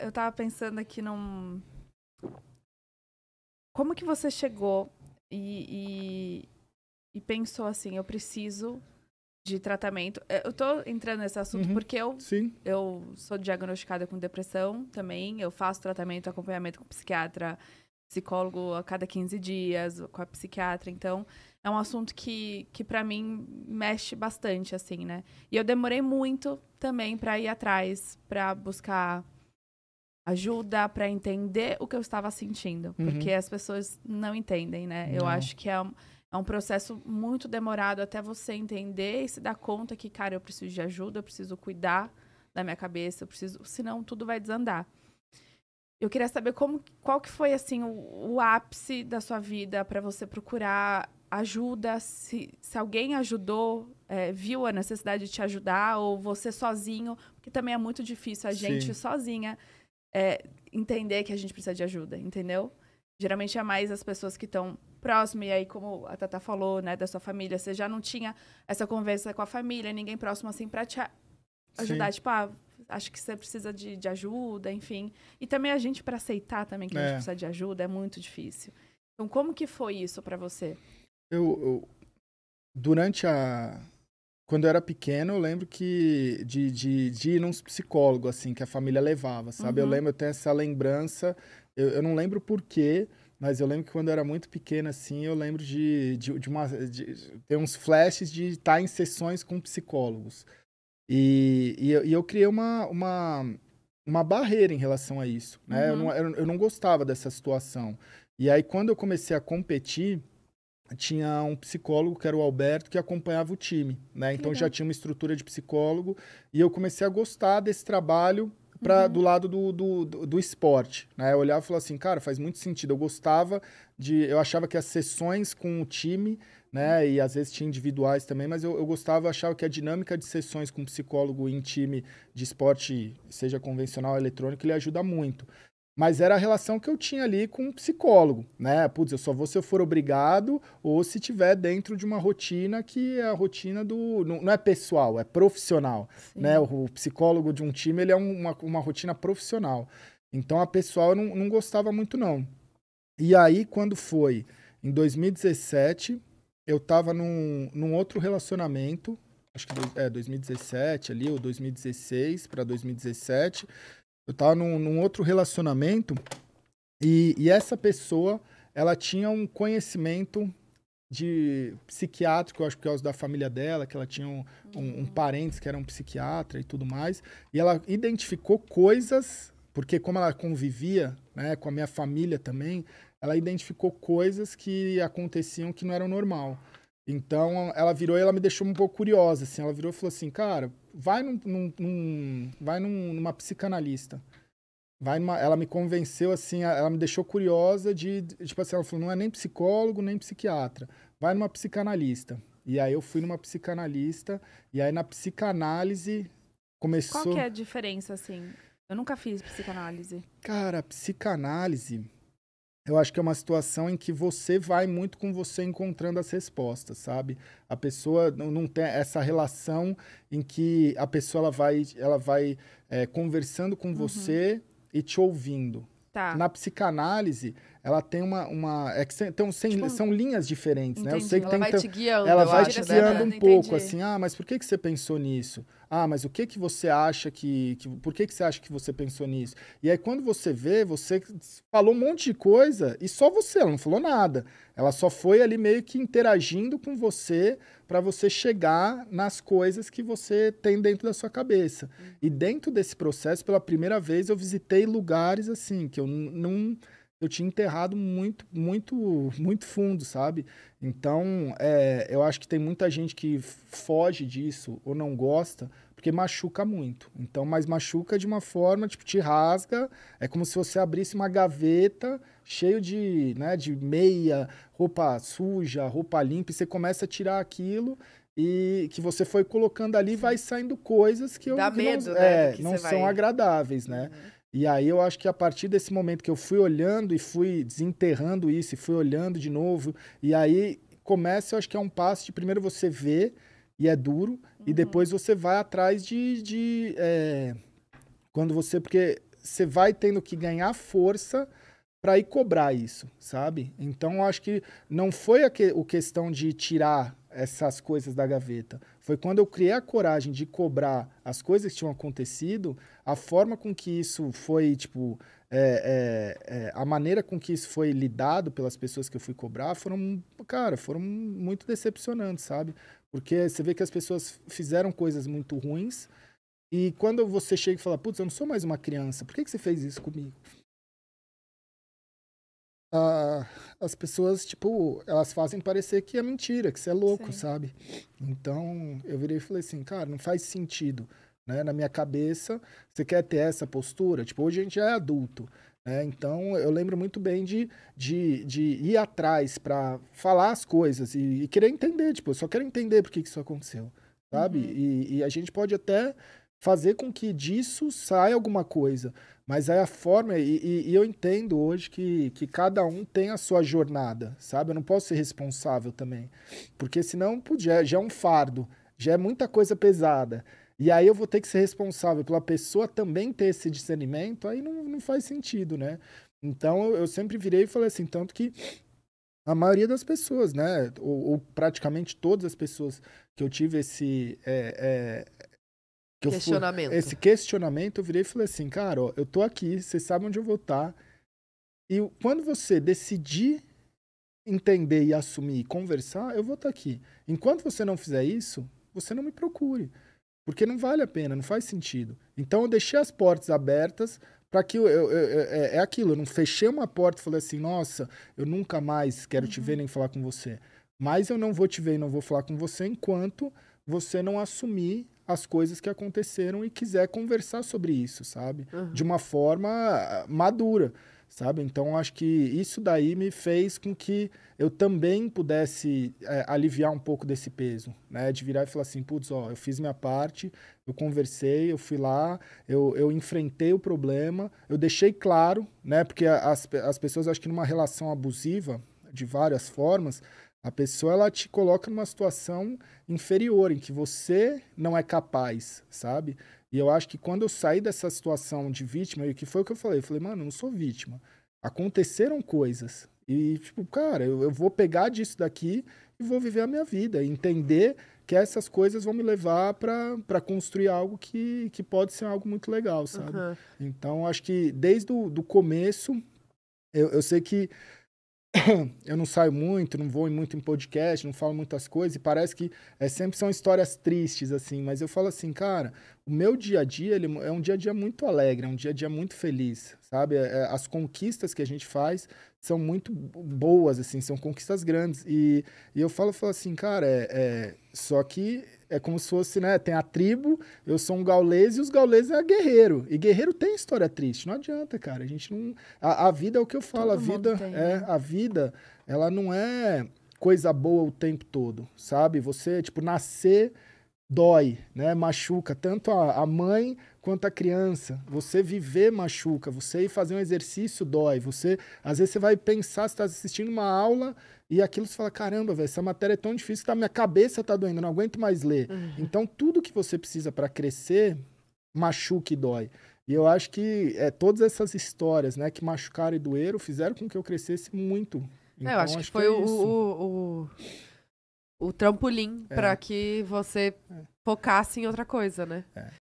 Eu tava pensando aqui num... Como que você chegou e pensou assim, eu preciso de tratamento? Eu tô entrando nesse assunto porque eu sou diagnosticada com depressão também. Eu faço tratamento, acompanhamento com psiquiatra, psicólogo a cada 15 dias, com a psiquiatra. Então, é um assunto que pra mim mexe bastante, assim, né? E eu demorei muito também pra ir atrás, pra buscar... ajuda para entender o que eu estava sentindo. Porque as pessoas não entendem, né? Não. Eu acho que é um processo muito demorado até você entender e se dar conta que, cara, eu preciso de ajuda, eu preciso cuidar da minha cabeça, eu preciso... Senão tudo vai desandar. Eu queria saber qual que foi, assim, o ápice da sua vida para você procurar ajuda, se alguém ajudou, viu a necessidade de te ajudar, ou você sozinho, porque também é muito difícil a gente sozinha... entender que a gente precisa de ajuda, entendeu? Geralmente é mais as pessoas que estão próximas, e aí, como a Tata falou, né, da sua família, você já não tinha essa conversa com a família, ninguém próximo, assim, pra te ajudar, tipo, ah, acho que você precisa de ajuda, enfim. E também a gente, pra aceitar também que a gente precisa de ajuda, é muito difícil. Então, como que foi isso pra você? Eu durante a... Quando eu era pequeno, eu lembro que de ir num psicólogo, assim, que a família levava, sabe? Eu lembro, eu tenho essa lembrança, eu não lembro por quê, mas eu lembro que quando eu era muito pequeno, assim, eu lembro de ter uns flashes de estar em sessões com psicólogos. E eu criei uma barreira em relação a isso, né? Eu não gostava dessa situação. E aí, quando eu comecei a competir, tinha um psicólogo, que era o Alberto, que acompanhava o time, né? Então, já tinha uma estrutura de psicólogo e eu comecei a gostar desse trabalho do lado do esporte, né? Eu olhava e falava assim, cara, faz muito sentido. Eu gostava eu achava que as sessões com o time, né? E às vezes tinha individuais também, mas eu achava que a dinâmica de sessões com psicólogo em time de esporte, seja convencional ou eletrônico, ele ajuda muito. Mas era a relação que eu tinha ali com um psicólogo, né? Putz, eu só vou se eu for obrigado ou se tiver dentro de uma rotina que é a rotina do... Não é pessoal, é profissional, né? O psicólogo de um time, ele é uma rotina profissional. Então, a pessoal eu não gostava muito, não. E aí, quando foi? Em 2017, eu tava num outro relacionamento, acho que 2017 ali, ou 2016 para 2017... Eu estava num outro relacionamento e essa pessoa, ela tinha um conhecimento de psiquiátrico, eu acho que por causa da família dela, que ela tinha um parente que era um psiquiatra e tudo mais. E ela identificou coisas, porque como ela convivia, né, com a minha família também, ela identificou coisas que aconteciam que não eram normal. Então, ela virou e ela me deixou um pouco curiosa, assim. Ela virou e falou assim, cara, vai numa psicanalista. Ela me convenceu, assim, ela me deixou curiosa tipo assim, ela falou, não é nem psicólogo, nem psiquiatra. Vai numa psicanalista. E aí eu fui numa psicanalista, e aí na psicanálise começou... Qual que é a diferença, assim? Eu nunca fiz psicanálise. Cara, psicanálise... Eu acho que é uma situação em que você vai muito com você encontrando as respostas, sabe? A pessoa não tem essa relação em que a pessoa ela vai conversando com você e te ouvindo. Tá. Na psicanálise, ela tem são linhas diferentes, entendi, né? Eu sei que ela vai te guiando um pouco, assim, ah, mas por que você pensou nisso? Ah, mas o que você acha por que você acha que você pensou nisso? E aí, quando você vê, você falou um monte de coisa e só você, ela não falou nada. Ela só foi ali meio que interagindo com você para você chegar nas coisas que você tem dentro da sua cabeça. E dentro desse processo, pela primeira vez, eu visitei lugares assim, que eu tinha enterrado muito, muito, muito fundo, sabe? Então, eu acho que tem muita gente que foge disso ou não gosta, porque machuca muito. Então, mas machuca de uma forma, tipo, te rasga, é como se você abrisse uma gaveta cheio de, né, de meia, roupa suja, roupa limpa, e você começa a tirar aquilo e que você foi colocando ali, vai saindo coisas que não são agradáveis, né? E aí eu acho que a partir desse momento que eu fui olhando e fui desenterrando isso, e fui olhando de novo, e aí começa, eu acho que é um passo de primeiro você vê, e é duro, e depois você vai atrás quando você... Porque você vai tendo que ganhar força para ir cobrar isso, sabe? Então, eu acho que não foi a questão de tirar essas coisas da gaveta. Foi quando eu criei a coragem de cobrar as coisas que tinham acontecido, a forma com que isso foi, tipo... a maneira com que isso foi lidado pelas pessoas que eu fui cobrar foram, cara, foram muito decepcionantes, sabe? Porque você vê que as pessoas fizeram coisas muito ruins e quando você chega e fala, putz, eu não sou mais uma criança, por que você fez isso comigo? Ah, as pessoas, tipo, elas fazem parecer que é mentira, que você é louco, sim, sabe? Então, eu virei e falei assim, cara, não faz sentido. Né, na minha cabeça, você quer ter essa postura? Tipo, hoje a gente já é adulto, né? Então, eu lembro muito bem de ir atrás para falar as coisas e querer entender, tipo, eu só quero entender por que isso aconteceu, sabe? Uhum. E a gente pode até fazer com que disso saia alguma coisa, mas aí a forma, e eu entendo hoje que cada um tem a sua jornada, sabe? Eu não posso ser responsável também, porque senão já é um fardo, já é muita coisa pesada. E aí eu vou ter que ser responsável pela pessoa também ter esse discernimento, aí não faz sentido, né? Então, eu sempre virei e falei assim, tanto que a maioria das pessoas, né? Ou praticamente todas as pessoas que eu tive esse... questionamento. Esse questionamento, eu virei e falei assim, cara, ó, eu tô aqui, você sabe onde eu vou estar. E quando você decidir entender e assumir e conversar, eu vou estar aqui. Enquanto você não fizer isso, você não me procure. Porque não vale a pena, não faz sentido. Então, eu deixei as portas abertas para que... é aquilo, eu não fechei uma porta e falei assim, nossa, eu nunca mais quero te ver nem falar com você. Mas eu não vou te ver e não vou falar com você enquanto você não assumir as coisas que aconteceram e quiser conversar sobre isso, sabe? Uhum. De uma forma madura, sabe? Então, acho que isso daí me fez com que eu também pudesse aliviar um pouco desse peso, né? De virar e falar assim, putz, ó, eu fiz minha parte, eu conversei, eu fui lá, eu enfrentei o problema, eu deixei claro, né? Porque as pessoas, acho que numa relação abusiva, de várias formas, a pessoa, ela te coloca numa situação inferior, em que você não é capaz, sabe? E eu acho que quando eu saí dessa situação de vítima, e que foi o que eu falei, mano, eu não sou vítima. Aconteceram coisas. E, tipo, cara, eu vou pegar disso daqui e vou viver a minha vida. E entender que essas coisas vão me levar para construir algo que pode ser algo muito legal, sabe? Uhum. Então, acho que desde do começo, eu sei que eu não saio muito, não vou muito em podcast, não falo muitas coisas, e parece que sempre são histórias tristes, assim, mas eu falo assim, cara, o meu dia a dia, ele é um dia a dia muito alegre, é um dia a dia muito feliz, sabe? As conquistas que a gente faz são muito boas, assim, são conquistas grandes, e eu falo assim, cara, só que é como se fosse, né, tem a tribo, eu sou um gaulês e os gauleses é guerreiro. E guerreiro tem história triste, não adianta, cara. A gente não... A vida é o que eu falo, a vida, a vida, ela não é coisa boa o tempo todo, sabe? Você, tipo, nascer dói, né, machuca tanto a mãe quanto a criança. Você viver machuca, você ir fazer um exercício dói. Você, às vezes você vai pensar, você tá assistindo uma aula... E aquilo você fala, caramba, velho, essa matéria é tão difícil que minha cabeça tá doendo, eu não aguento mais ler. Uhum. Então, tudo que você precisa para crescer, machuca e dói. E eu acho que todas essas histórias, né, que machucaram e doeram, fizeram com que eu crescesse muito. Então, eu acho que foi o trampolim para que você focasse em outra coisa, né? É.